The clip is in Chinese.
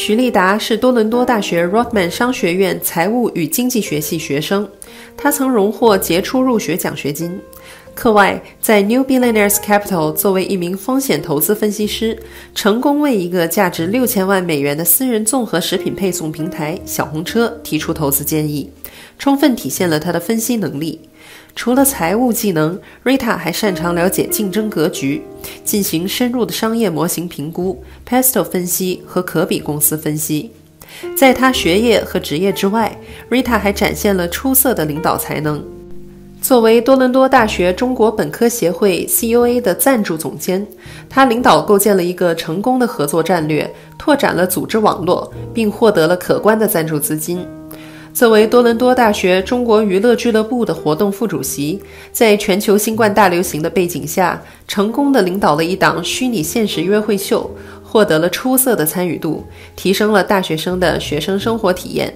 徐丽达是多伦多大学 Rotman 商学院财务与经济学系学生，他曾荣获杰出入学奖学金。课外，在 New Billionaires Capital 作为一名风险投资分析师，成功为一个价值$6000万的私人综合食品配送平台小红车提出投资建议，充分体现了他的分析能力。除了财务技能， Rita 还擅长了解竞争格局，进行深入的商业模型评估、Pesto 分析和可比公司分析。在她学业和职业之外， Rita 还展现了出色的领导才能。作为多伦多大学中国本科协会 CUA 的赞助总监，他领导构建了一个成功的合作战略，拓展了组织网络，并获得了可观的赞助资金。作为多伦多大学中国娱乐俱乐部的活动副主席，在全球新冠大流行的背景下，成功地领导了一档虚拟现实约会秀，获得了出色的参与度，提升了大学生的学生生活体验。